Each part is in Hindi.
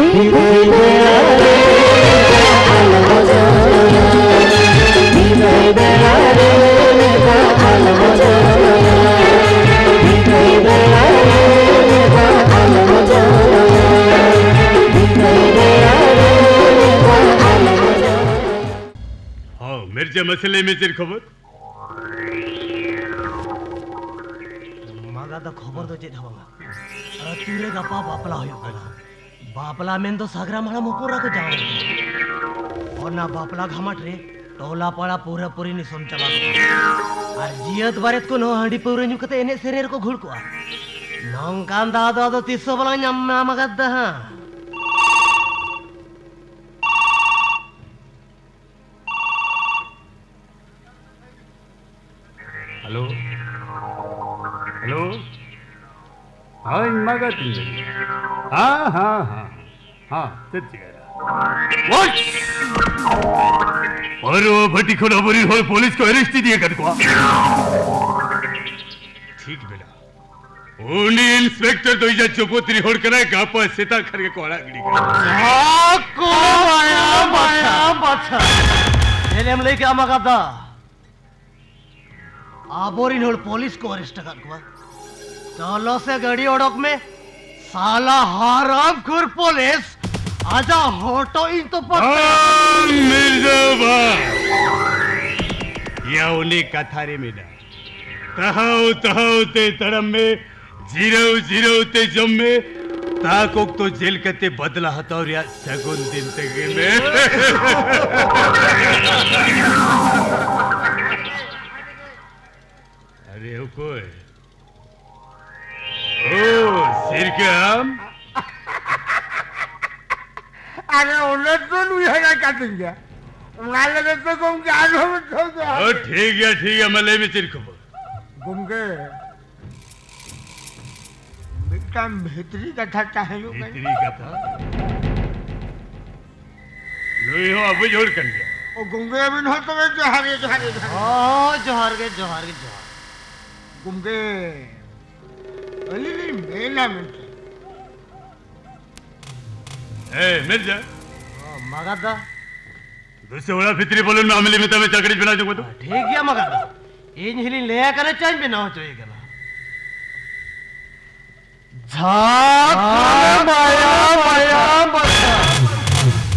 मिर्जा मसले में तेरी खबर मगा तो खबर तो चेत हवा तीरे का पाप बापला हो गया बापला में तो सागरा माला मुकुरा को जाओ और ना बापला घमट रे टोला पड़ा पूरा पूरी नहीं सुन चला और जियत बारेत को नो हंडी पूरे न्यू कते एने शरीर को घुड़ को नौकान दादा तो तीसो बला न्याम्मा मगा दहा हेलो हेलो हाँ मगा तुम हाँ हाँ हाँ हाँ और वो भट्टी खोला बुरी हो पुलिस को अरेस्ट दिए कर को ठीक बेटा ओनी इंस्पेक्टर तो इजा चुपोतरी होड़ करा गापा सीता खर के कोड़ा गड़ी हाँ को आया बाचा बाचा ये नेम लेके आ मगा दा आबोरिन होड़ पुलिस को अरेस्ट कर कुआ चलो से गड़ी ओडक में साला हराम खुर पुलिस आजा होटो इन तो पर मिर्जाबा या उन्हें कथारे में ना तहाओ तहाओ ते तड़म में जीरो जीरो ते जम में ताकोक तो जेल कते बदला हताओ रिया सगुन दिन तक में अरे हो कोई ओ सिर के आम अरे उन्हें तो लुहारा काटेंगे उन्हें तो कम जान हो तो क्या ओ ठीक है मले में सिर को घूम के बेटा भीतरी कथा चाहे लो भीतरी कथा लोई हो अब जोड़ कर गया ओ घूम के बिन हो तो जोहार जोहार ओ जोहार के जोहार के गुंगे अली मेला मिर्जा ए मिर्जा मगादा दूसरे वाला फितरी बोलन मामले में तमे चकड़ी बिना जो तो ठीक है मगादा इन हिली ले करे चांद बिना हो चाहिए गला झा माया माया बच्चा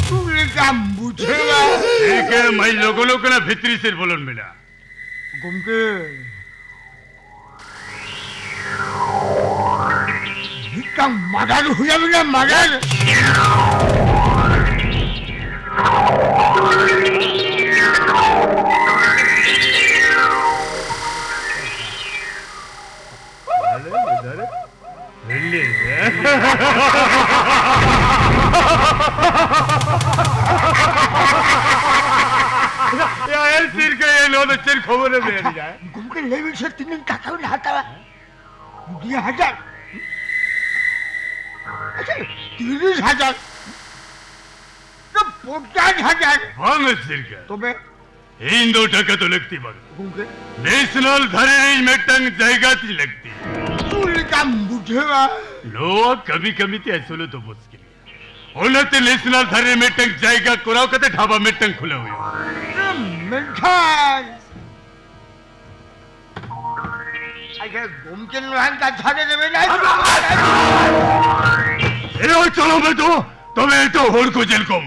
तू ने काम बुझेला ठीक है मैं लोगों लोगों ने फितरी से बोलन मिला गुंगे का मदद हुआ बिना मदद यार सिर के ये लोग सिर खबर में नहीं जाए घूम के ले भी सर तीन काका ने हाथा दिया हजार अच्छा 30,000 तो 50,000 भांग सिरका तो मैं इन दो टका तो लगती बाग नेशनल धरे रेंज में टंग जाएगा ती लगती तूने काम बुझेगा लोग कभी कभी ते ऐसोलो तो मुश्किल है उन्हें ते नेशनल धरे में टंग जाएगा कोराव कते ढाबा में टंग खुला हुआ मिठा अच्छा घूम के लोहान का धरे रेंज में नहीं अरे ओ चलो बेटो तुम्हें तो होड़ को जेल को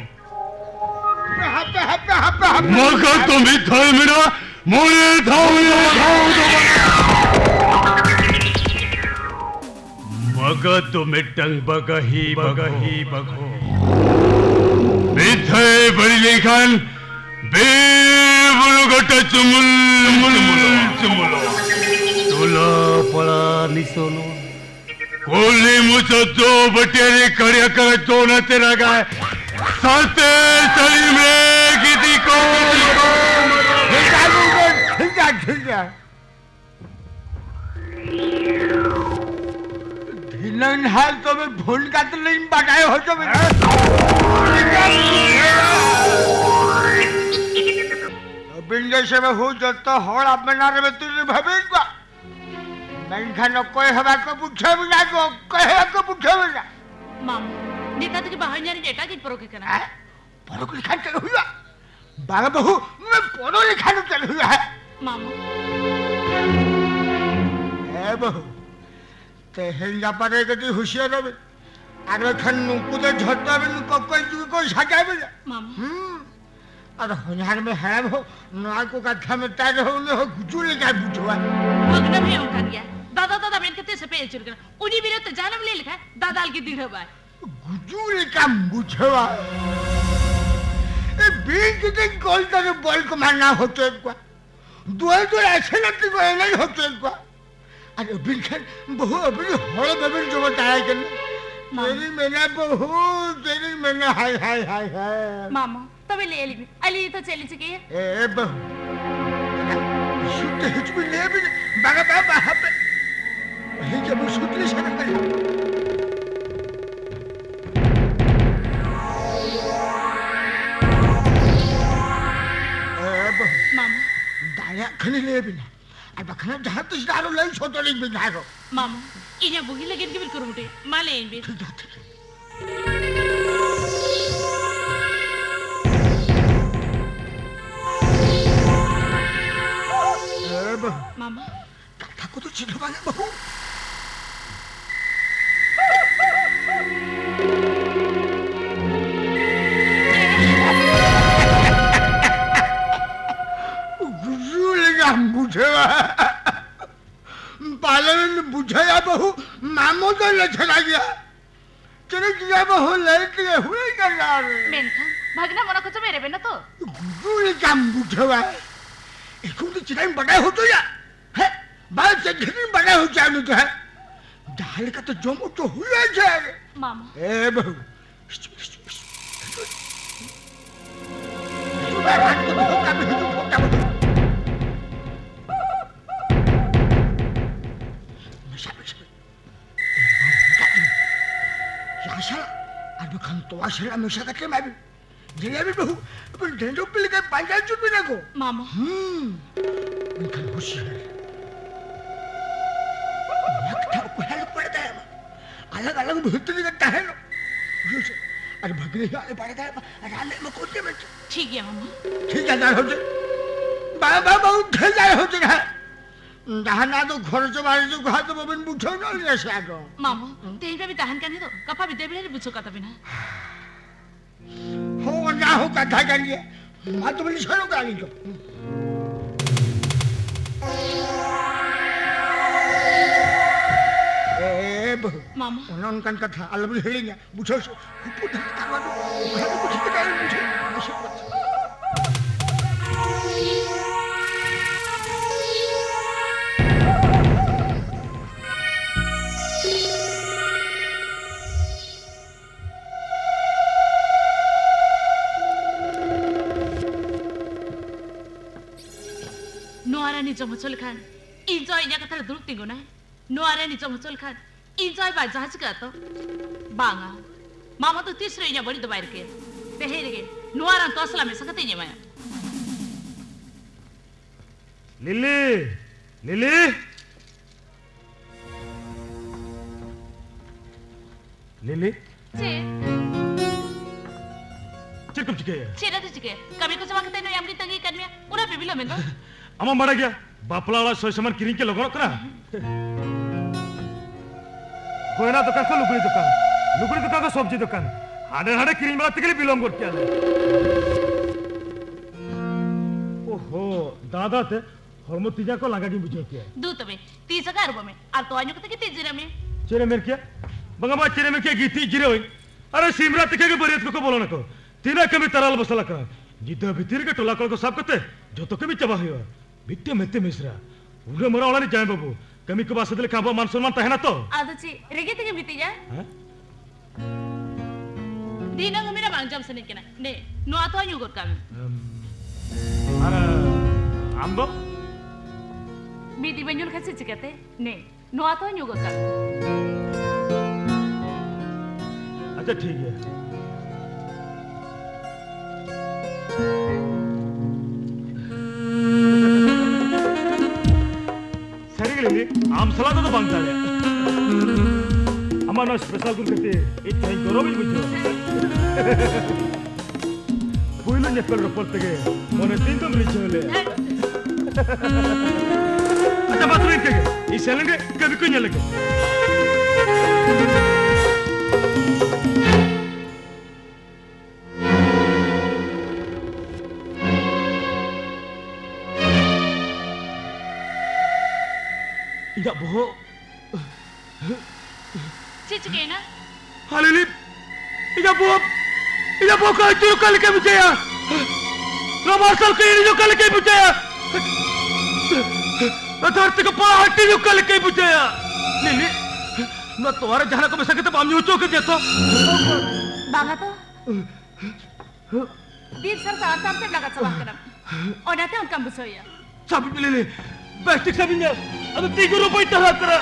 मौका तुम ही था मेरा मोरे मगा तुम्हें टंग बगा ही बगो बिथे बड़ी लेखन बेबुल गटा चुमुल मुल मुल चुमुलो तोला पड़ा निसोलो कोली मुझे दो बटेरे कड़िया कर दो न तेरा गाय साते सलीम रे किसी को ढिला ढिलन हाल तो मैं भूल का तो नहीं बताए हो तो मैं बिंदे से मैं हो जाता हूँ आप मनारे में तुझे भविष्य मैं खाना कोई हवा को पूछा बिना को कहे को पूछा बिना मामा नी का तुझे बाहर जाने जेठा जी परोके करना परोके लिखान चल हुआ बाल बहु मैं परो लिखान चल हुआ है मामू है बहु ते हिंदा परे के तू हुशियार है अरे खन कुदर झोटा भी कोई तू कोई सजा भी मामू अरे हुनर में है बहु ना को कथा में तार हो ले गुजुल का बुझवा भगना भी उठा दिया दादा दादा मैंने कितने से पेज चुरकना उन्हीं बिना तो जानम ले लिखा दादाल की दिन हवा गुजूल का बुझवा ये बीच दिन कॉल तक बॉल को मारना होता है क्या दुआ तो ऐसे ना तो कोई नहीं होता है क्या अरे बिल्कुल बहु अभी हॉल बबल जो बताया कि तेरी मैंने बहु तेरी मैंने हाय हाय हाय हाय मामा तबे ले ली अली तो चली चुकी है ए बहु शुद्ध हिच भी ले भी बागा बाबा हब ही जब शुद्ध ले सकते या खने ले बिना अब खने जहाँ तुझ डालो ले छोटे ले बिना डालो मामा इन्हें बुगी लगे कि बिल्कुल उठे माले इन भी मामा काका को तो चिढ़वाना बहु पालन बुझाया बहु मामो तो लचरा गया चले गया बहु लेट गए हुए कर यार मेनका भगना मना कुछ मेरे बिना तो गुजूल काम बुझवा इकुन तो चिराई बड़ा हो तो या है बाल से घिन बड़ा हो जाने तो है दाल का तो जोमो तो हुआ जाए मामा ए बहु सुबह रात को होता भी तो होता तो आश्चर्य हमेशा तक के मैं भी जलेबी बहु अपन डेंडो पे लेके पंजाब चुप भी ना को मामा इनका खुशी है लगता है पहले पड़ता है अलग अलग बहुत लगता है अरे भगने वाले पड़ता है राले में कौन से बच्चे ठीक है मामा ठीक है ना हो जाए बाबा बाबू घर जाए हो जाए दाहना तो घर से बाहर जो कहा तो बबन पूछो ना ले शागो मामा तेरे पे भी दाहन करने दो कपा भी दे भी नहीं पूछो का तभी ना हो ना हो कथा करिए मां तो बोली छोड़ो गाली को ए बहु मामा उन्होंने कन कथा अलग हेलिंग पूछो खूब करवा दो घर को ठीक कर मुझे निजमचल खान इंजॉय या कथा दुख तिंगो ना नोआरे निजमचल खान इंजॉय बा जाच का तो बांगा मामा तो तीसरे या बड़ी दबाई के पहर के नोआरा तो असला में सकते नहीं माया लिली लिली लिली जी चिकम चिके चेरा तो चिके कभी कुछ मांगते नहीं हमरी तंगी करनिया पूरा बिबिलो में तो अमा मरा गया बापला वाला सोच समर किरिंग के लोगों को ना गोयना दुकान का लुकड़ी दुकान का सब्जी दुकान हाड़े हाड़े किरिंग वाला तिकली बिलोंग करके आने ओहो दादा ते हरमो तीजा को लगा की बुझे क्या दूध तबे तीस का रुपए में आप तो आने को तो कितने जिरे में क्या बंगाल जिरे में क्या कितनी जिरे हुई अरे सिमरा तिकली के बिट्टे मेट्टे मिश्रा उन्हें मरा वाला नहीं जाए बाबू कमी के बाद से दिल कांपा मान सुनमान तहना तो आदर्शी रेगे तेरे बिट्टी जा दीना को मेरा बांग्जाम से निकलना ने नो आता है यूगर काम अरे आम्बो बिट्टी बंजूल कैसे चिकते ने नो आता है यूगर काम अच्छा ठीक है आम सलाद तो बंद कर दिया। हम हमारा स्पेशल गुण कहते इतना ही गौरव बुझो फूल नेपल रपल तगे मने तीन तुम रिच होले अच्छा बात नहीं तगे ई सेलंगे कभी को नलगे इदा बहो चिचकेना हालेली इजा बो का चुर कल के मुझे यार रोमांसल के ये जो कल के मुझे यार अधार्त का पार्टी जो कल के मुझे यार लीली मैं तुम्हारे जहाँ को मिस करते पाम यूँ चोक देता बांगा तो बीच सर साथ साथ से लगा सवाल करना और ना तो उनका मुझे यार सब लीली बेस्ट सब इंजन अब तीन रुपये तलाश करा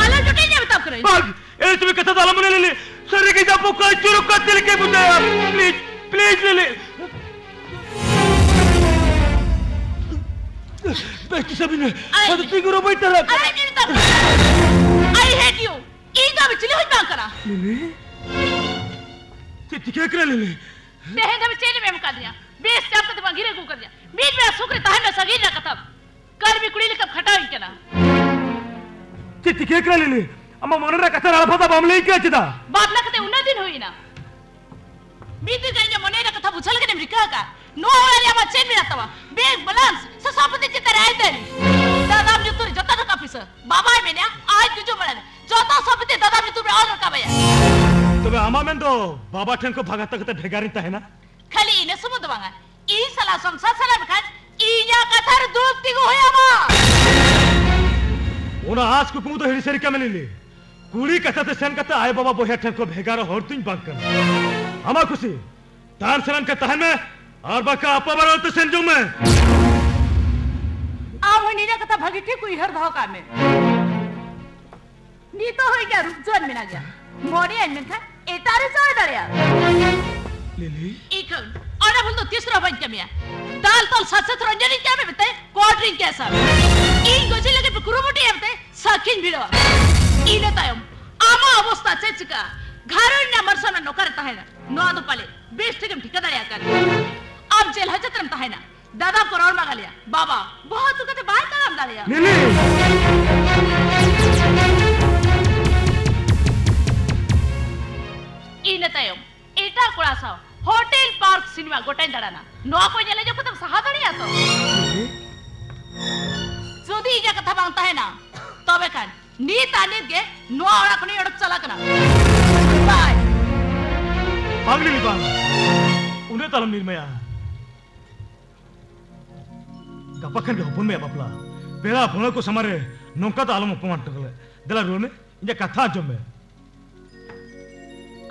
आला जुटे नहीं बताओ करें बाग ये तुम्हें कैसा दाला मुने लीली सर के जापो का चुरो का दिल के मुझे यार प्लीज प्लीज लीली बेस्ट सभी ने अब तीन रुपये तलाश करा I hate you इधर बिचली हो जाओ करा लीली कितनी क्या करा लीली नहीं तो बिचली में मुकाद दिया बेस्ट आपका दिमाग गिरे गु कर दिया बीच में सुकरे ताहन सगीर ना कतब कर भी कुड़ी लेकर खटाव इनकना चितिके कर लेली अम्मा मन रे कथा राला फता बमले के चिदा बात ना कते 19 दिन होई ना बीती गई जे मने रे कथा बुझल के अमेरिका का नो वाली अम्मा चेन में आतावा बे बैलेंस से सापते चित राय देली दादा जो तोर जता का ऑफिसर बाबा है मैंने आज जो बड़े जता सापते दादा जो तुम और का भैया तबे अम्मा में तो बाबा ठन को भागा तक भेगारी त है ना खाली ने समुद बांगा ई साला संसार साला बिखा ई या कथर दूध तिगो होया बा ओना आज को कुमु तो हेरी सरी कमले ले कुड़ी कथा ते सन कथा आय बाबा बोहे ठन को भेगारा होर तुई बांग कर हमा खुशी तार सलाम के तहन में और बाका आपा बरो तो संजो में आ होनी ना कथा भगीठी कोई हर भाव का में नी तो होई क्या रूप जन में ना गया मोरे एन में था एतारे सर डरिया लेली एक और अब तो तीसरा बन के मिया दाल तल सच सच रंजनी क्या में बताए क्वाड्रिंग कैसा ई गोजी लगे पे कुरुमटी हमते साखिन भिड़ो ई न तायम आमा अवस्था चचका घरन ना मरसना न करता है ना नो तो पाले बेस्ट के ठिकाना या कर अब जेल हजतम ता है ना दादा करोड़ मांगा लिया बाबा बहुत सुकते बाहर काम डालिया लेली ई न तायम एटा कोळासा होटल पार्क सिनेमा गोटाई दडाना नो को जले जो तुम सहादणी आतो जोदी या कथा बांगता है ना तबे खान नीत आने गे नो औरा कोनी अड़ चला कना बाय पागली लिबा उन्हें तलम निर्मया गपखन के हुपुन में बापला बेला भणो को समारे नोका त आलम उपमान टकले देला रोने इजा कथा जमे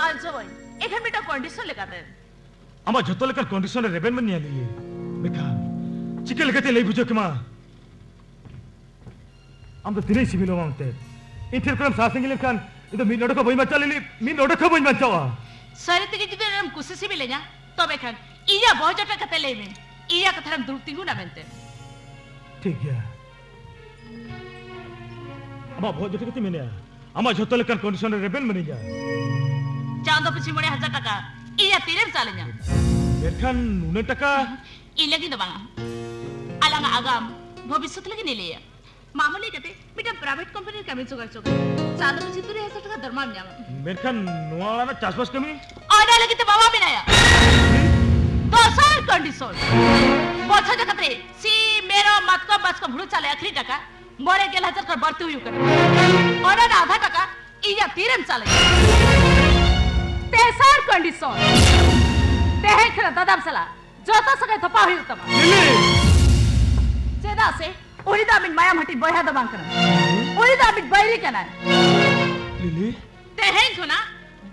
आल्सो भाई एठा बेटा कंडीशन लगा दे अमा जतो लेकर कंडीशन रेबेन में नहीं आली बेका चिकल गते ले बुझो के मां हम तो तिरे सिविल मांगते इंटरक्रम सासिंग ले खान ये तो मी नडको बई मचा लेली मी नडको बई मचावा सारे तके जिते हम कोशिश भी लेना तबे खान इया बहुत जटा कते ले में इया कथरम दुरतिगु ना बनते ठीक है अमा बहुत जटा कते मेने अमा जतो लेकर कंडीशन रेबेन में नहीं जा चांदो पिछी मोने 1000 टका इया तिरेम सालेंया बेरखान 9 टका इ लगी दबा अलंग आगाम भविष्यत लगी ने लेया मामूली कते बेटा प्राइवेट कंपनी के में जुगाड़ चोक चांदो पिछी तुरे 1000 टका दरमाम न्या बेरखान नोवाला में 40% कमी आडा लगी ते बाबा बिनाया दो साल कंडीशन पोछा जकते सी मेरो मत को बस को भुड़ चले आखरी टका मोरे गेल 1000 कर बढ़ती हुई कर और आधा टका इया तिरेम सालेंया तेसार कंडीशन तेहे खरा दादा सला जोता सके थपा होई तमा लिली जेदा से ओरिदा बिन माया मटी बया दबा कर ओरिदा बिन बैरी कना लिली तेहे सुना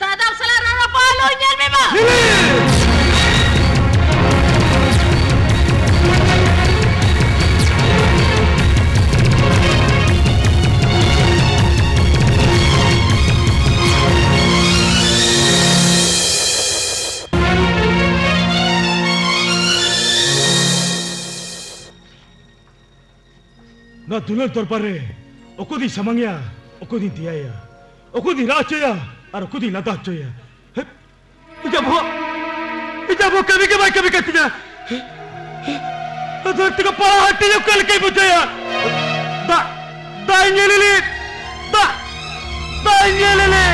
दादा सला राणा पालो जेल में बा लिली ना दुल्हन तोर पर रे ओको दी समंगिया ओको दी दिया या खुद ही राज चाहिए और खुद ही लदा चाहिए। जब वो कभी कभी कभी कहती है धरती को पड़ा हटी जो कल के मुझे दाएंगे लिली दा दाएंगे लिली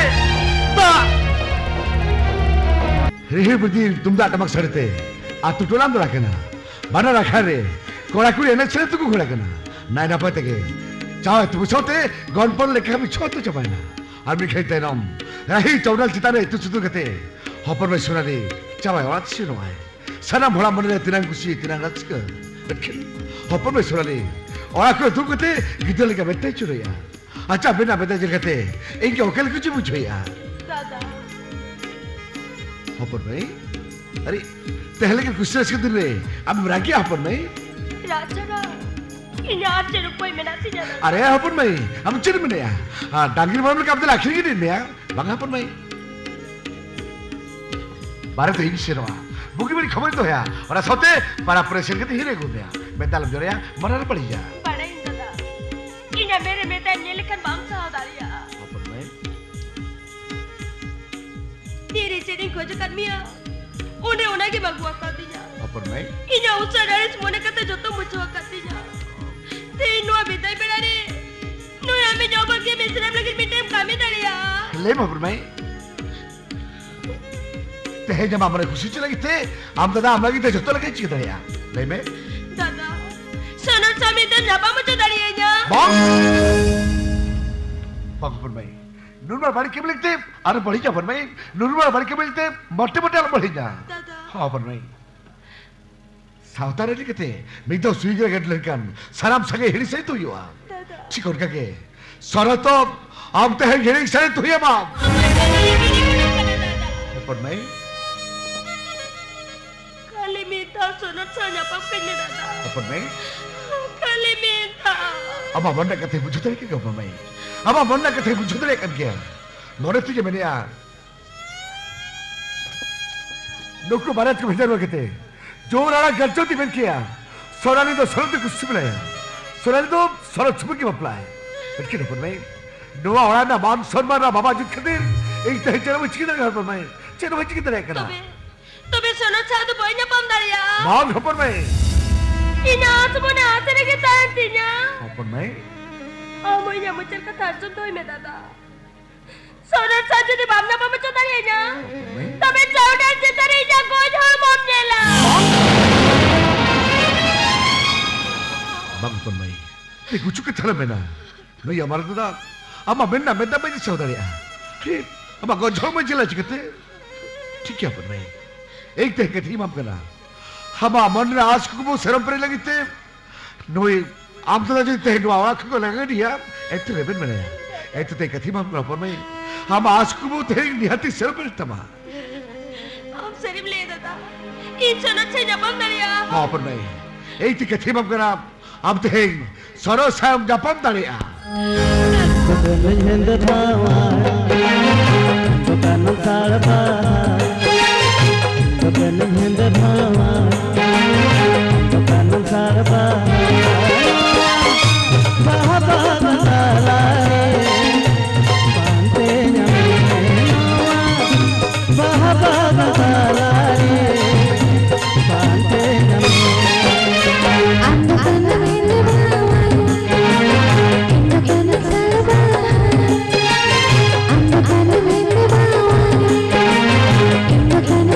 दा रे बुद्धि तुम दा टमक सड़ते आ तू टोलाम तो रखना बना रखा रे कोड़ाकुड़ी एने छे तू को घोड़ाकना ना ना पते के चाहे तू छोटे गन पर लेके हम छोटे चपाना हम खेलते नाम रही चौड़ल चिताने तू सुतु कहते हपर में सुना रे चाहे और अच्छी ना है सारा भोड़ा मन तिना खुशी तिना रच कर हपर में सुना रे और आकर तू कहते गिद्ध लेके बैठते चुरैया अच्छा बिना बैठे जे कहते इनके होकल कुछ पूछैया दादा हपर में अरे पहले के गुस्से से दिन रे अब राखी हपर में राजा यार तेरे कोई में ना सी जाना अरे हपर में हम चिर में या हां डांगिर मामले का अब तो आखिरी दिन में या बंगा हपर में बारे तो इंच सेवा बुकी मेरी खबर तो है और सोते पर ऑपरेशन के हीरे गुब्या बेताल जरया मरर पड़ी जा पड़े दादा इने मेरे बेटा नीलकंठ बाम साहब दारिया अपन में तेरे से देखो जो कदमिया उने उना के बगुआ कर दी जा अपन में इने उसे डरेस मोने कहते जो तो मुझे कर दी जा तीनों बेटा बेलारे नो हमें जॉब के मिश्रम लेकिन बेटे काम में दारिया ले अपन में है जब हमारे खुशी चले थे हम दादा हम लगी थे जत्तो लगे चीज दरिया नहीं मैं दादा सनत समेत नबा मुझे दरिया जा बम पगपुर भाई नूरमल बाड़ी के मिलते अरे बड़ी जा भाई नूरमल बाड़ी के मिलते मोटे मोटे अल बड़ी जा दादा हां पर भाई सावधान रह के मिगदा सुईगर गट लड़कन सलाम सगे हिड़ी से तो युवा दादा चिकोर के सनत तो हम ते हिड़ी से तो ही बाप पर मैं जो राणा गर्जो थी बन किया सोनाली तो सरत कुछ मिलाया सोनाली तो सरत छुप की बपला है लेकिन अपन भाई नोवा ओड़ा ना मान सम्मान ना बाबा जी खतिर एक तरह चलो बच की तरह पर मैं चलो बच की तरह करा तो बे सोना साधु भाई ने पम दरिया मां खपर में इना तुमने आसरे के तान दिया खपर में ओ मोया मुचर का तार सुन दोई में दादा सोना साधु ने बामना पम चोदा रे ना तबे चौड़ा जे तरी जा गोज हो मोम जेला बम पर में ते कुछ के थल में ना नहीं हमारा दादा अम्मा बिना मेदा में चोदा रे ठीक अब गोज हो मोम जेला चकते ठीक है पर में एक तह के थी माम कना हमा मन ना आज को शर्म पर लगी थे नोई आम तो जो तह नो आवाज को लगा दिया एत रेबन में एत तह के थी माम पर मैं हम आज को तह निहती शर्म पर तमा हम शरीफ ले दादा की सनत से जपम दरिया हां पर नहीं एक तह के थी माम कना हम तह सरो साहब जपम दरिया नंद बाबा तन साल बाबा तपन हिंद भावा तपन सारबा बाबा बसाला रे पांते नमवा बाबा बसाला रे पांते नमवा अंधन हिंद भावा तपन सारबा अंधन हिंद भावा तपन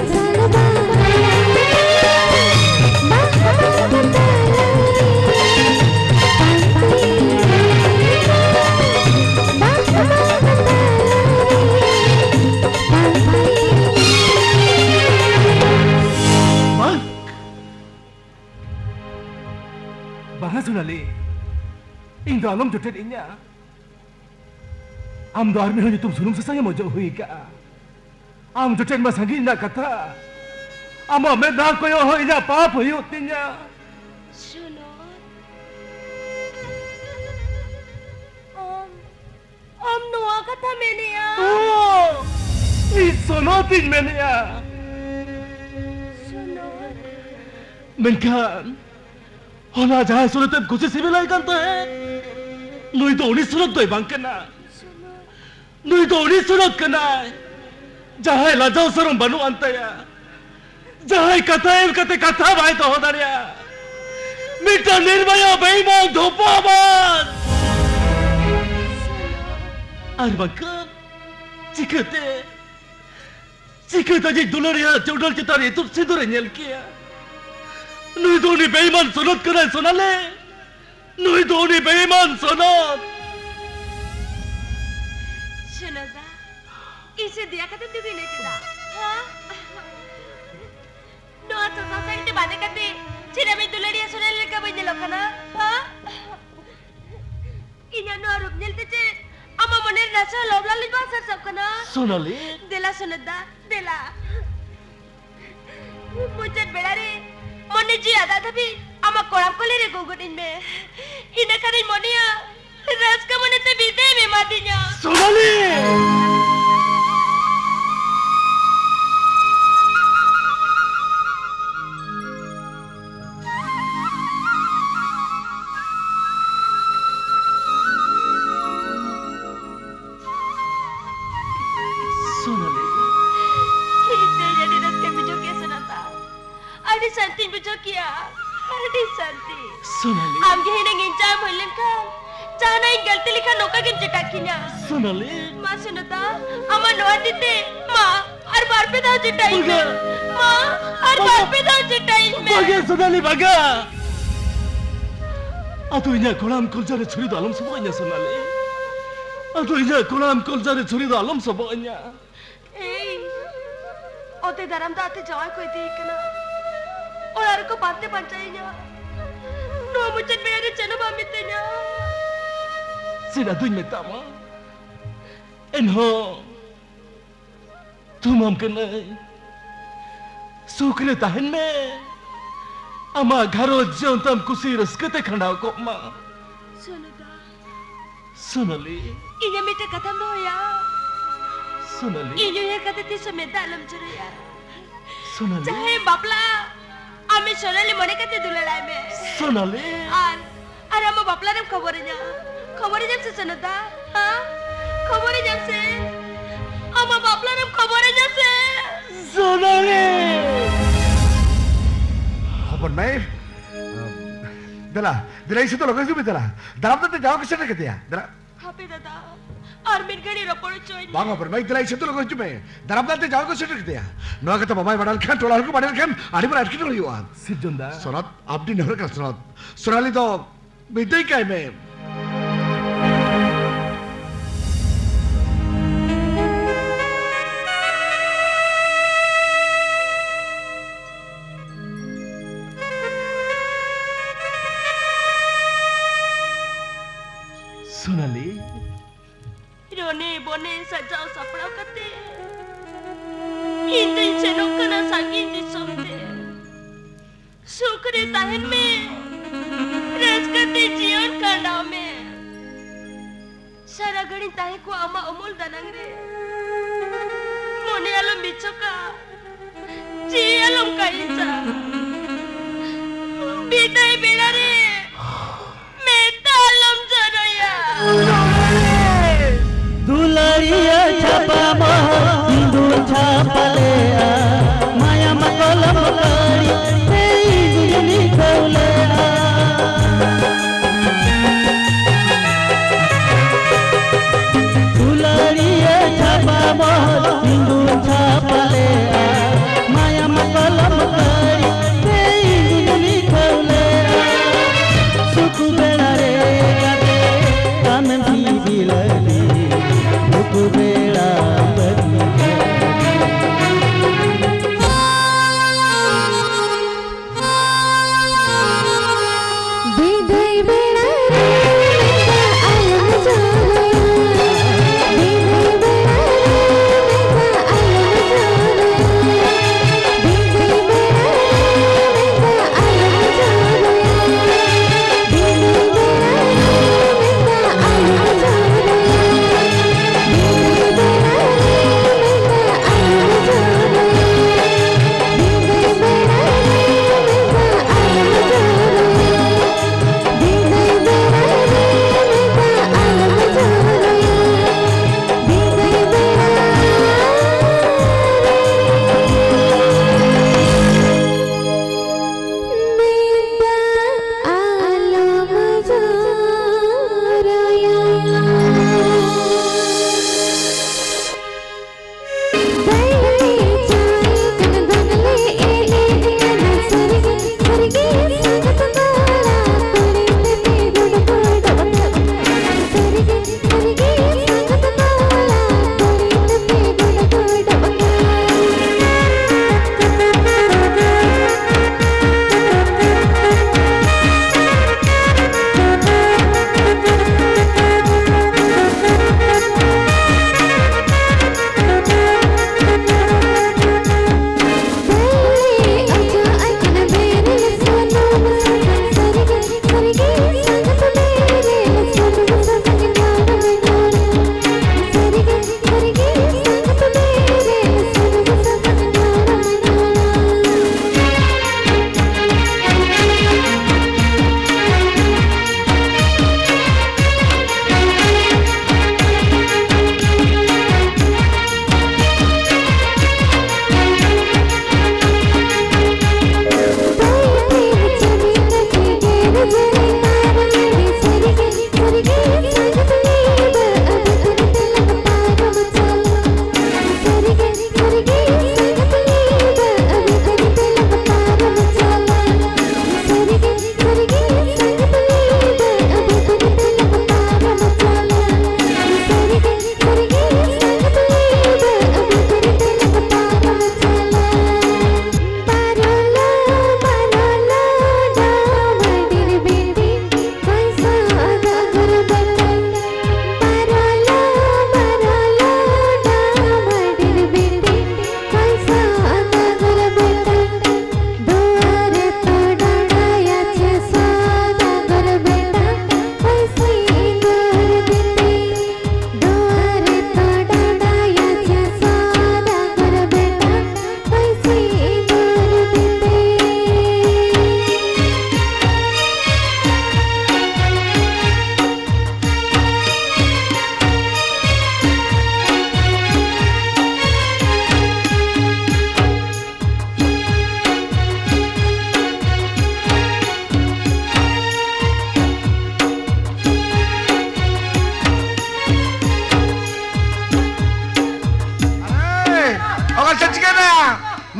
सुनाली इंदो आलम जोटेट इन्या आम द्वार में होने तुम सुनुम से संगे मौजूद हुई का आम जोटेट में संगी ना कथा आम में दाग कोई हो इन्या पाप हुई होती ना सुनो आम नुआ कथा मैंने या ये सुनो तीन मैंने या सुनो मैंने कहा होना जाए सुनो तो गुस्से से भी लायक तो है नहीं तो उन्हें सुनो तो ही बांके ना जहां जवसर बनु अंत जहां कथा कते कथा भाई तो हो दरिया मीठा निर्भय बेईमान धोपा बात अर बका चिकते चिकता जी दुलरिया चौडल चितारी तुम सिंदूर नेल किया नुई दोनी बेईमान सुनत करे सुना ले नुई दोनी बेईमान सुनत सुना दा इसे दिया कते दिवी नहीं दा हां नो तो सोसाइटी बाने कते चिरा में दुलरिया सुना ले का बजे लखना हां इना नो रूप नेलते चे अमा मनेर नसा लोबला लिबा सर सब कना सुना ले देला सुना दा देला मुझे बेड़ा रे मने जी आदा थबी आमा कोराप कोले रे गोगोटिन में इने करे मनिया रस का मने ते बिदे में मादिया सोनाली मां सुनता अमा नोआ दिते मां हर बार पे दाव जिटाई में मां हर बार पे दाव जिटाई में बगे सुनाली बगा अतो इना कोलाम कोलजारे छुरी दालम सबो इना सुनाली अतो इना कोलाम कोलजारे छुरी दालम सबो इना ए ओते धरम दाते जाय कोई देखना और अर को बातें बचाई ना नो मुझे मेरे चनो बामिते ना सिना दुन में तामा इन्हो तुम हमकन सुखने तहन में अमा घरो जों तम कुसी रसकते खंडाओ को मां सुनदा सुनली इने मिटे कथम न होया सुनली इने ये कते ती समेत आलम जरया सुनली चाहे बापला आमे सोनाली मने कते दुललाय में सुनली आर अरे हम बापला ने खबर जब से सुनदा हां खबर जब से अमा बापला ने खबर जब से सोनाली अपन मैं दला दलाई से तो लोग से भी दला दाम तो जाओ किसने कहते हैं दला हां पे दादा और मिनगड़ी रपड़ चोई बांगा पर मैं दलाई से तो लोग से मैं दाम तो जाओ किसने कहते हैं नवा के तो मम्मी बड़ा खान टोला को बड़ा खान आड़ी पर अटकी रही हो सिर जंदा सोनात आपने नहर का सोनात सोनाली तो बिदई काय मैं सजाओ सपड़ा कते हिंदी से नोकना संगीत जी सुनते सुखरे तहन में रस कते जीवन कांडा में सारा गणी ताहे को अमा अमूल दनंगरे मोने आलम बिचोका जी आलम काईसा बिदाई बेलारे मेद्दा आलम जराया दुलरिया छापा हिंदू छापा ले माया मकलम करी तेरी गुजनी कौले दुलरिया छापा हिंदू छापा ले माया मकलम करी तेरी गुजनी कौले सुख बेड़ा रे काते कान भी बिलरी बेड़ा बनी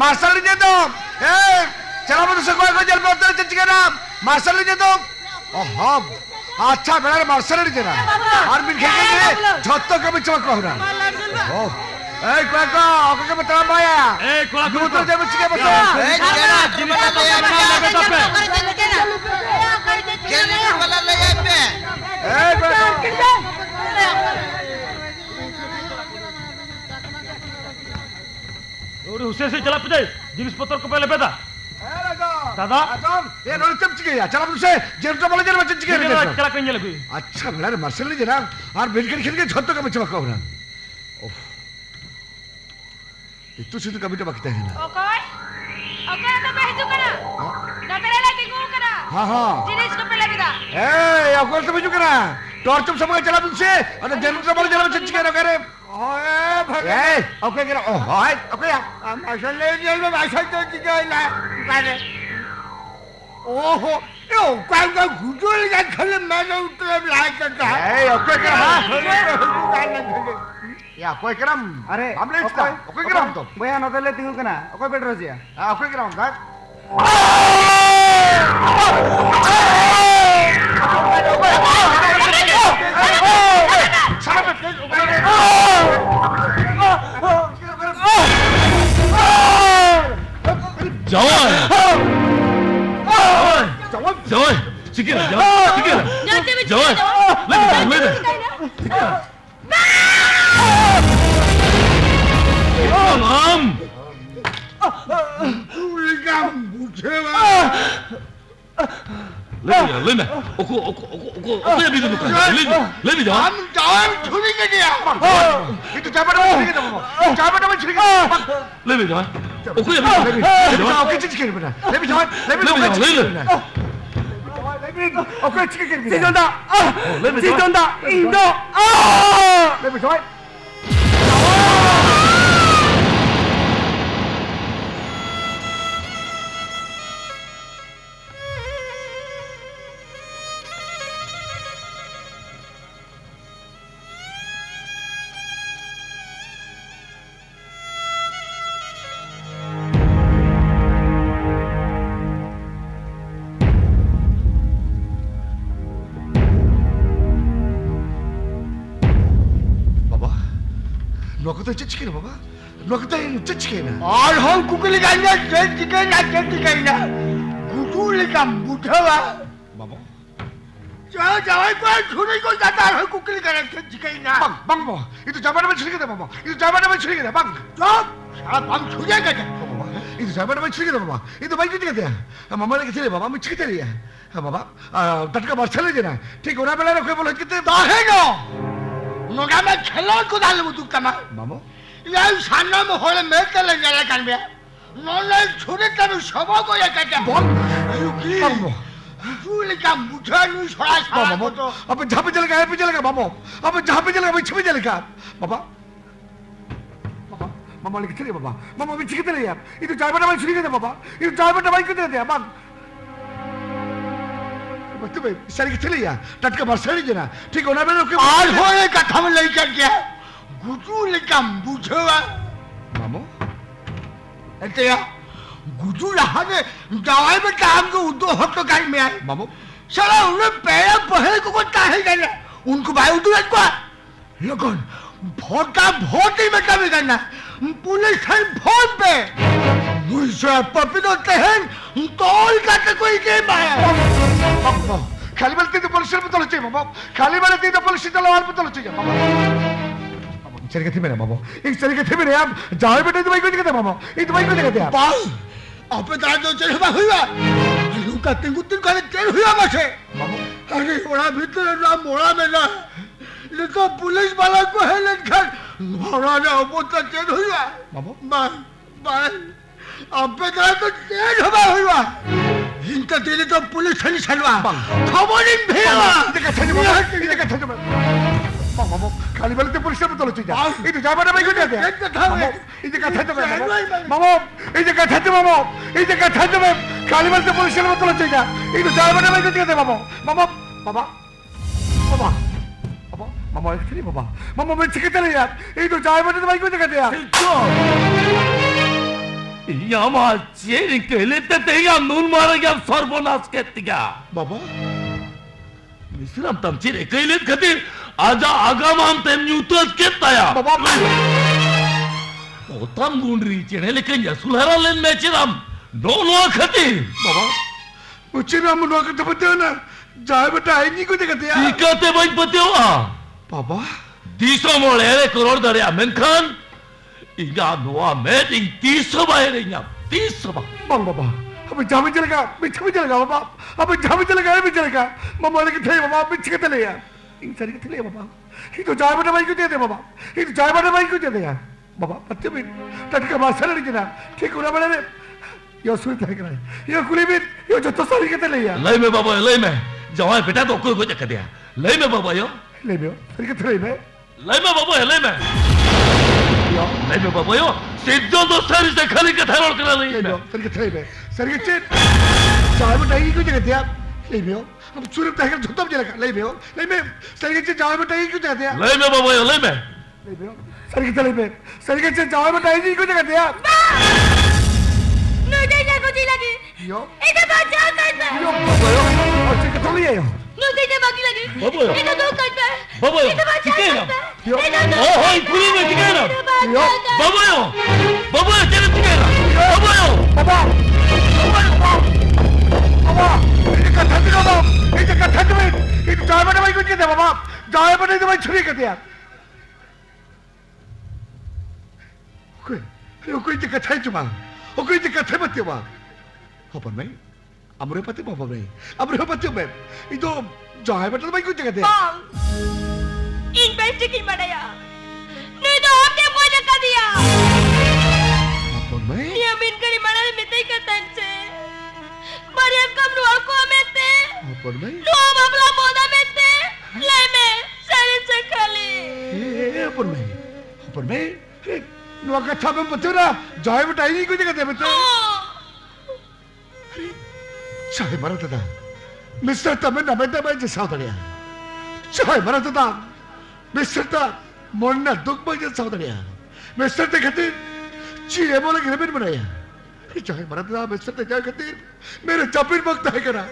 मास्टर् चला मास्टर् अच्छा बेड़ा मार्शल जरा और मिल खेले झत्त कभी चमक रहा ओ ए काका ओके के बता माया ए काका तू तो जब चिके बता ए जरा जिम्मा ले अपना टॉप पे खेलने वाला ले जाए पे ए काका और उसे से चला पे जिम्स पत्थर को पहले बेटा दादा ये रोड चिपच गया चला तुझसे जेरटो वाले जेर बच गए चला कहीं चला कोई अच्छा भला रे मार्शल जनाब और बिलकर खेल के छत्तों का बचवा का उड़ा ओफ इतु सिद्ध कभी तो बकता है ना ओकर तो भेजू करा डकरे लाके गो करा हां हां जिनेश को पहले दा ए ओकर तो भेजू करा टॉर्च तुम सब चला तुझसे और जेरटो वाले जेर बच गए रे ओए भगवान ओके करा ओ हाय ओके मार्शल ले जेल में मार्शल तो गए ना काने ओहो यो कांगा गुजोल जा खले माने उतरे लायक का ए ओके करम या कोई करम अरे हमले इसका ओके करम तो भैया न देले तिंगु कना ओके बेड रजिया हां ओके करम का साहब प्लीज ओके जाओ जवान चिकन जवान लेट चिकन नाम उल्का बुझेवा लेना ओको ये भी तो ले ले जवान जवान छुरी के गया ये तो चाबड़ में छुरी के ले ले जवान ओको ये भी ओके चिकन बना ले भी जवान ले ओके चिकन कर दे सीजोंदा सीजोंदा इंदो आ ले बे छोड़ चिकन बाबा लगता है चिकन और हम कुकली गाना चिकन ना कुकली का बुझवा बाबा जाओ जाओ पर छुरी को जाता है कुकली का चिकन ना बंग बंग बो ये तो जमाने में छिड़के दे बाबा ये तो जमाने में छिड़के दे बंग चुप साहब हम छुजा का बाबा ये तो जमाने में छिड़के दे बाबा ये तो भाई छिड़के दे मामा ने किसे बाबा मैं छिड़के लिया हां बाबा तटका मार चले देना ठीक होना बेला रखे बोल कितने दाहे नो नोगा में खेलो कुदाल मुदु कमा मामो या सामने में होले में के ले जाला कान बे नोले छुरे तब सब को या काटा बम रुकी मामो फूल का मुठा नु छोड़ा मामो अब झाप जलगा है पिजलगा मामो अब झाप जलगा बिछ जलगा बाबा बाबा मामा लिख चले बाबा मामा बिछ के ले यार ये तो ड्राइवर भाई छुरी के दे बाबा ये ड्राइवर भाई को दे दे बाबा तुम्हें सर चले या टटका मरसरी जना ठीक होना बेरो के आज होए कथा में लेकर के गुजू लेका बुझवा मामो एते गुजू रहा ने दवाई में काम को उदो हक तो गाड़ी में आए मामो साला उन्हें पैर पहले को काहे जाना उनको भाई उदो को लगन भोटा भोटी में कभी करना पुलिस हर फोन पे दूसरा पपिनो तहन तोल का तो कोई के माया बाबा खाली बलती तो पुलिस पे तोल चाहिए बाबा खाली बलती तो पुलिस पे लवाल पे तोल चाहिए बाबा बाबा चल के थे मेरे बाबा एक चल के थे मेरे आप जाए बेटे दवाई को दिखा दे बाबा ये दवाई को दिखा दे आप बस आप दादा जो चल हुआ हुआ लुका तेंगु तीन का चल हुआ मसे बाबा अरे ओड़ा भीतर ना मोड़ा में ना ले तो पुलिस वाला को है ले घर मोड़ा ना वो तो चल हुआ बाबा बाय अब बेटा तो चल हुआ इनका दिल तो पुलिस खाली छलवा खबर इन भेवा देखा छजो बाबा खाली वाले तो पुलिस पे तोल चीज ये तो जाबा भाई को दे दे ये देखा छजो बाबा ये देखा छजो बाबा ये देखा छजो खाली वाले तो पुलिस पे तोल चीज ये तो जाबा भाई को दे दे बाबा बाबा बाबा बाबा बाबा मामा एक्चुअली बाबा मामा मैं चिकते यार ये तो जाबा भाई को दे दे यार नून मारा सर्वनाश बाबा खातिर आजा आगाम होता गुंड्री चेने लेकिन सुलहरा लेन मैचेराम दो नोआ खातिर बाबा मुचेराम नोआ करते पते ना जाए बेटा आई नहीं को देखते यार दिखाते भाई पते हो आ बाबा तीसों मोले रे करोड़ दरे अमिन खान इगा नोआ मैच इन तीसों बाहर रे यार तीसों बांग बाबा अब जामे चलेगा बिछमे चलेगा बाबा अब जामे चलेगा भी चलेगा मम्मा लेके थे बाबा बिछके चले यार इन सारी के चले बाबा ये तो जाए बेटा भाई को दे दे बाबा ये तो जाए बेटा भाई को दे दे यार बाबा पत्ते में टटका मासलड़ जना ठीक होना बड़े यो सुई तक रहा यो कुली में यो जो तो सारी के ले यार ले में बाबा ले में जवाय बेटा तो को जक दिया ले में बाबा यो ले में फिर के थरे में ले में बाबा ले में यो ले में बाबा यो सीधो तो सारी से खाली के थरोड़ कर ले में फिर के थरे में सर के चेत जाय बेटा ये को जक दिया ले में अब सुई तक झुटम जला ले में सर के चेत जाय बेटा ये को जक दिया ले में बाबा यो ले में सर के चेत जाय बेटा ये को जक दिया नो देना को जी लगी यो इधर बचाओ कर दे यो बबयो और चेक कर लिया यो नो देना बाकी लगी बबयो इधर दो कर दे बबयो इधर बचाओ यो ओए पूरी में ठिकाना यो बबयो बबयो तेरे ठिकाना बबयो बाबा बाबा इधर कथा दे बाबा इधर कथा दे इधर जाए बने भाई कुछ दे बाबा जाए बने तो भाई छुरी कर दे यार कोई यो कोई इधर कथा चुमा ओ कोई कथे पत्ते बा अपन में अमरे पत्ते बाबा में अमरे पत्ते में ई तो जाय बेटा भाई कोई जगह दे इन बेस्ट की बनाया नहीं तो आपने कोई जगह दिया अपन में ये अमीन करी मना में तई का तंचे मरियम कम रो को में ते अपन में लो बाबला बोदा में ते ले में सारे चकले ए अपन में नो कथा में पते ना जाय बेटा नहीं कोई जगह दे बेटा अरे जाय मरत था मिस्टर तमन नमेदा भाई जैसा दड़िया जाय मरत था मिस्टर ता मोन्ना दुख भाई जैसा दड़िया मिस्टर ते खातिर जी ए बोले घर में बनाया जाय मरत था मिस्टर ते जाय खातिर मेरे चापिन वक्त है करा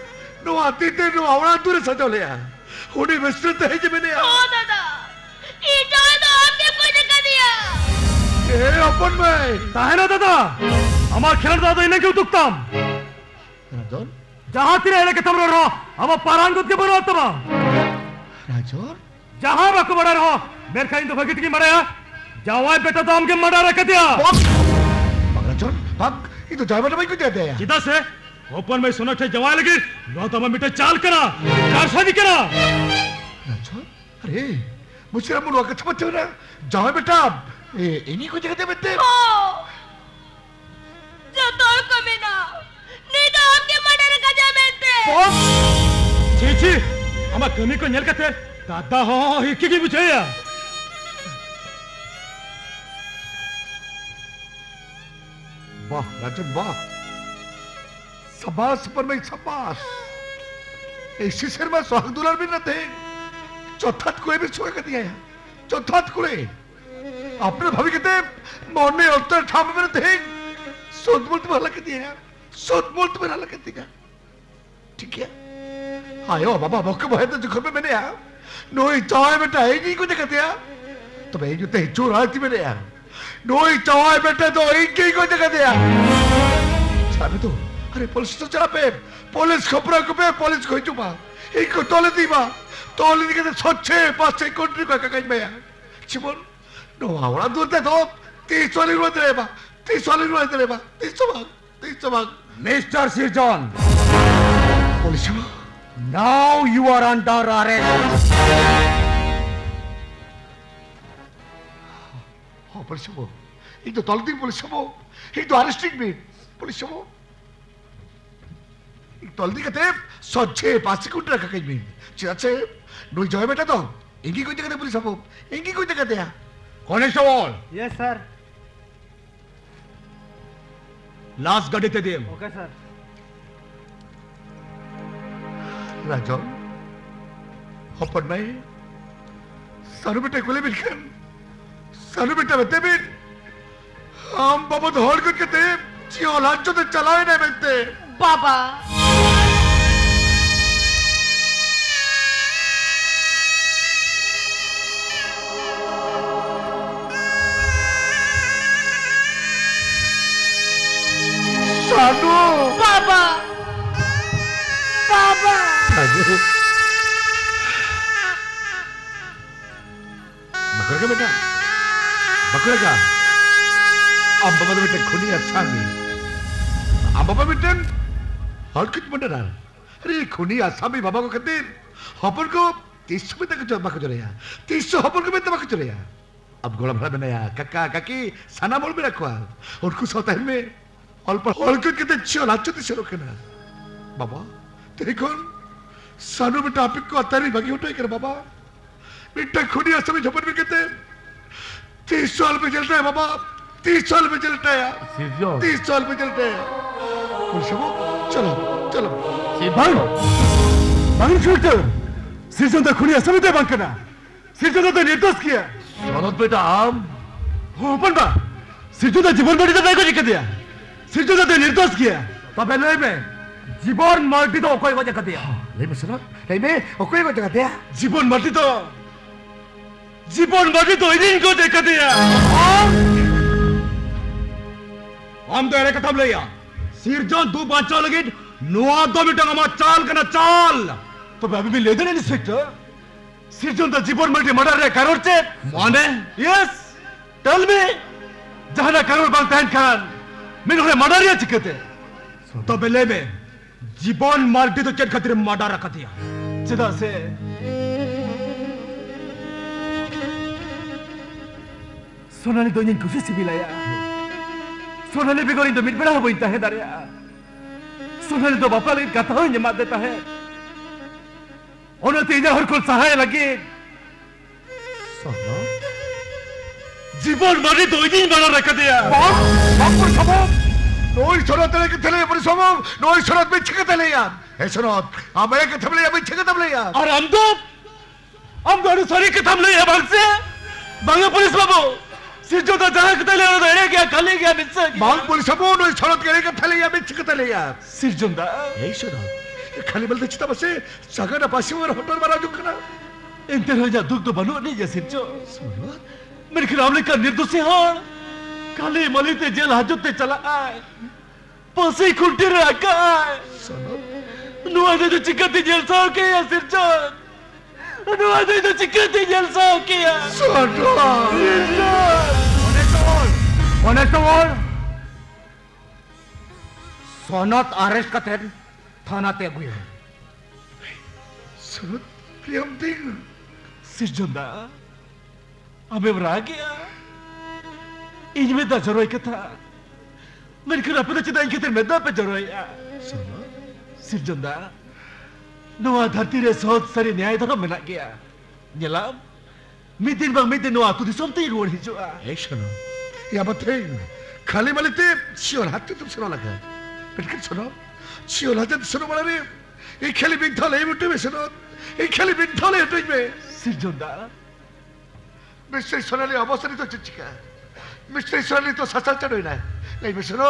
नो आती ते नो आवड़ा दूर सजो ले यार होडी मिस्टर ते जे मैंने ओ दादा ई जाय तो आपने कोई जगह दिया ए अपन में ताहना दादा हमार खेल दादा इने क्यों दुखताम राजोर जहां तिरे इने के तमरो रहो हम पारांगुत के बरो तमा राजोर जहां रखो बड़ा रहो मेर खाइन तो भगत की मरया जावाय बेटा तो हम के मर्डर रख दिया राजोर भाग ई तो जाय बेटा भाई को दे दे सीधा से ओपन में सुनट है जवाय लगी लो तो हम मिटे चाल करा कारसानी करा राजोर अरे मुझे हम लोग कथा मत ना जाय बेटा ए इन्हीं को जगह दे बेटे जो तोड़ को में ना नहीं तो आपके मर्डर का जा बेटे जी जी हम कमी को नेल करते दादा हो हिक्की की पूछे या वाह राजन वाह सबास पर मैं सबास ऐसी शर्मा स्वागत दुलार भी न थे चौथा कोई भी छोड़ कर दिया है चौथा कोई अपने भाभी कहते मोने उत्तर ठाम में थे सोतमुल्त में लग दिया यार सोतमुल्त में लग दिया ठीक है आयो बाबा मौके पर है तो घर में मैंने यार नोई चाय बेटा है नहीं को जगह दिया तो भाई जो ते चोर आती मैंने यार नोई चाय बेटा तो इनके को जगह दिया साहब तो अरे पुलिस तो चला पे पुलिस खपरा को पे पुलिस को चुपा इनको तोले दी बा तोले दी के सोचे पास से कंट्री का कागज में यार चिमोन नोआवड़ा दूर तक तो 300 रुपए दे बा 300 भाग mister season police now you are under arrest हो पुलिस हो एक तो तलती पुलिस हो एक तो अरेस्टिंग भी पुलिस हो एक तलती कहते सच्चे पास कुंडरा का कहीं भी चाचे नो जाए बेटा तो इनकी कोई जगह पुलिस हो इनकी कोई जगह दे कॉन्स्टेबल यस सर लास्ट गाड़ी ते दे ओके सर राजो अपन में सरबटे कोले बिलखन सरबटे बते बिन हम बाबा धोड़ करके ते जी औलाद तो चला ही नहीं सकते बाबा। सानू बाबा बाबा सानू बकड़ के बेटा बकड़ का आम बाबा बेटे खुनी अच्छा नहीं आम बाबा बेटे हर कुछ बंद ना अरे खुनी अच्छा भी बाबा को कहते हॉपर को 300 में तक चौबा को चलेगा 300 हॉपर को में तक चलेगा अब गोला भरा बनाया काका काकी साना बोल भी रखवा उनको सोता है मैं और पर और कुछ कहते चला चुती शुरू करना बाबा तेरे कौन सानू बेटा टॉपिक को आता नहीं भागी उठाई कर बाबा बेटा खुनी अच्छा भी झोपड़ में कहते 30 साल में चलता है बाबा 30 साल में चलता है 30 साल में चलता है चलो चलो तो खुनिया समित बंकना सीजन तो निर्दोष किया सौरभ बेटा आम ओपन बा सीजन तो जीवन मर्टी तो नहीं को दिखा दिया सीजन तो निर्दोष किया तो पहले में जीवन मर्टी तो कोई को दिखा दिया नहीं मैं सुनो नहीं मैं कोई को दिखा दिया जीवन मर्टी तो इनको दिखा दिया हम तो ऐसे कथम ले या सिरजन दो बच्चों लगे नोआ दो मिनट का मार चाल करना चाल तो अभी भी लेते नहीं इंस्पेक्टर सिरजन तो जीवन मर्टी मर्डर रे करोड़ चे माने यस टेल मी जहाँ ना करोड़ बांध तहन खान मैंने उन्हें मर्डर या चिकते तो बेले में जीवन मर्टी तो चेंट खतरे मर्डर रखा दिया चिदा से सोना ने दो जन कुछ से मिलाया सोनाली बेगोरी तो मिट बड़ा हो गई है दारिया सोनाली तो बापा लेकिन कथा हो जमा देता है उन्हें तेजा हर कुल सहाय लगे सोना जीवन मरी तो इन्हीं बना रख दिया बाप बाप पर समाप नौ इशारा तेरे के थले पर समाप नौ इशारा में छिके तले यार ऐसा ना हम एक कथम ले यार में छिके तले यार और हम तो अरे सारी कथम ले यार बंग से बंगा पुलिस बाबू सिर्जो तो जहाँ कतले और दरे क्या कले क्या बिच्छे मांग पुलिस बोल रही छोड़ तेरे का थले या बिच्छे कतले या सिर्जो ना यही शोना खाली बल्दे चिता बसे सागर ना पासी में होटल बना जुकना इन तेरे जा दुख तो बनो नहीं जा सिर्जो सुनो मेरे खिलाफ लेकर निर्दोषी हार खाली मलित जेल हाजुते चला आए पासे खुलते रखा नुआदे तो चिकते जेल साव के या सिर्जो नुआदे तो चिकते जेल साव के या सुनो ऑनेस्ट बोल सोनत अरेस्ट करते थाना ते गई है सोनत प्रियम दिन सिजंदा हमें बरा गया इनमें दा जरूर के था मेरे को पता चला इनके तेरे में दा पे जरूर है सोना सिजंदा नवा धरती रे सोच सारी न्याय तक मिला गया नीलम मिदिन बा मिदिन नवा तू दिसमते रोड हिजो है सोना या बते खाली मालिक ते चियोलाते तुम सुनो लगा बिल्कुल सुनो चियोलाते तुम सुनो वाला रे ये खाली बिंधा ले मुट्ठी में सुनो ये खाली बिंधा ले मुट्ठी में सिर्जोंदा मिस्टर सोनाली अवसरी तो चिचिका मिस्टर सोनाली तो सासा चढ़ो ही ना नहीं मिस्टर सुनो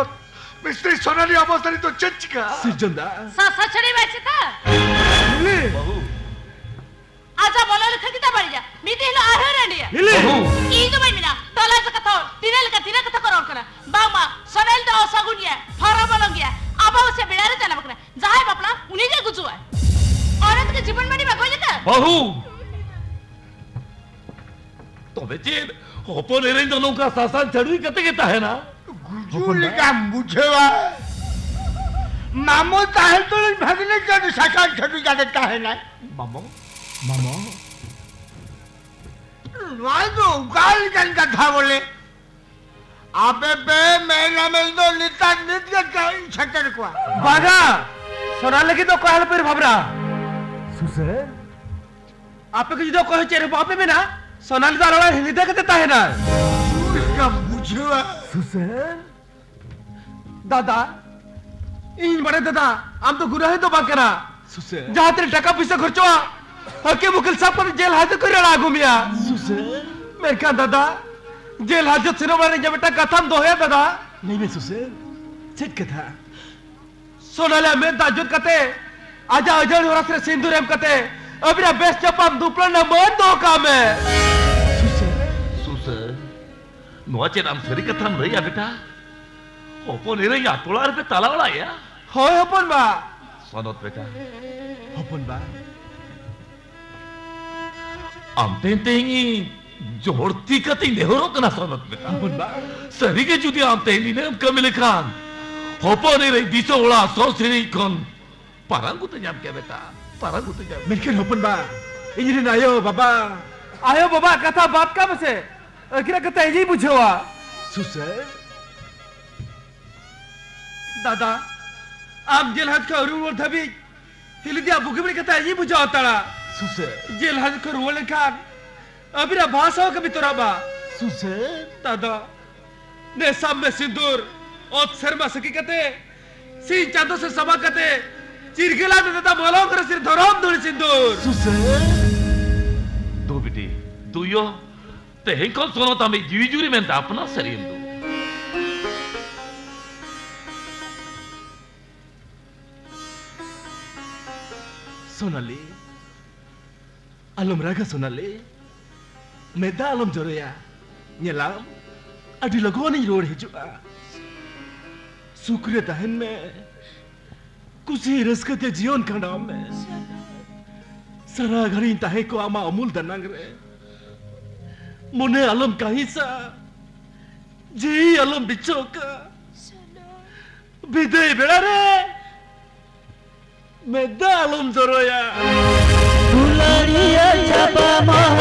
मिस्टर सोनाली अवसरी तो चिचिका सिर्जोंदा सासा चढ़े बैठे था मिले आजा बोला लिखा कितना बढ़िया मिते हिलो आधार रंडिया मिले ये तो भाई मिला तोला से कथा तीन कथा करोड़ करना बामा सनेल तो सागुनिया फारा बनोगिया अब वो से बिड़ारे चला बकरा जहाँ बापला उन्हीं के गुजू है औरत के जीवन में नहीं भगोजे का बहु तो बेचे होपों ने रिंग लोग का सासान चढ़ी कते किता है ना गुजू लिखा मुझे वा मामो ताहल तो नहीं भगने का निशान चढ़ी जाता है ना मामो मामा वाह तो गाल जन का था बोले आपे पे मेरा मेल तो नितान नित्य का छतर को बाजा सोना लगी तो कहल पर भाबरा सुसे आपे के जो कहे चेहरे बापे में ना सोना लगा रोला हिलता के देता है ना इसका बुझवा सुसे दादा इन बड़े दादा हम तो गुरा है तो बाकरा सुसे जहां तेरे टका पैसा खर्चवा हके मुकल साहब पर जेल हाजत कर रहा घूमिया सुसे मेरे का दादा जेल हाजत से न मारे जब बेटा कथम दोहे दादा नहीं मैं सुसे चिटकता सोनाला मेद्दा जुटकते आजा अजन रस्ते सिंदूरेम कते अभी ना बेस्ट चपाम दुपलन ना मन दो काम है सुसे सुसे नौचे नाम सरी कथन रही है बेटा अपन ये रही आतुलार पे तालावला या होय अपन बा सोनोत बेटा अपन बा आम तें तेंगी जोड़ती कती नेहरों तना सोनोत बेटा अपन बा सरी के जुदी आम तेंगी ने कमिले खान होपने रही बीसों उड़ा सौ सिरी कौन पारंगु तो जाम क्या बेटा पारंगु तो जाम मिलकर होपन बा इंजीनियर आयो बाबा कथा बाप का बसे किरा कथा यही बुझे हुआ सुसे दादा आप जेल हज का रूल थबी तिलिदिया बुकिबरी कथा यही बुझा होता ना सुसे जेल हज का रूल खान अभी ना भाषा हो कभी तोरा बा सुसे दादा ने सब में सिंदूर और शर्मा सकी कते सी चांदों से समा कते चिरकिला में तथा मालाओं कर सिर धराम धुरी सिंदूर सुसे दो बिटी तू यो ते हैं कौन सोनो तामे जीवी जूरी में ता अपना शरीर दो सोनाली अलम रागा सोनाली मेद्दा अलम जरया ये लाम अड़ी लगो नहीं रोड है जुआ सुक्रिय तहन में कुछ ही रस्कते जीवन का नाम में सरा घरी तहे को आमा अमूल दनांग रे मुने अलम कहीं सा जी अलम बिचो का बिदई बेड़ारे मेद्दा अलम जरोया दुलारिया जबा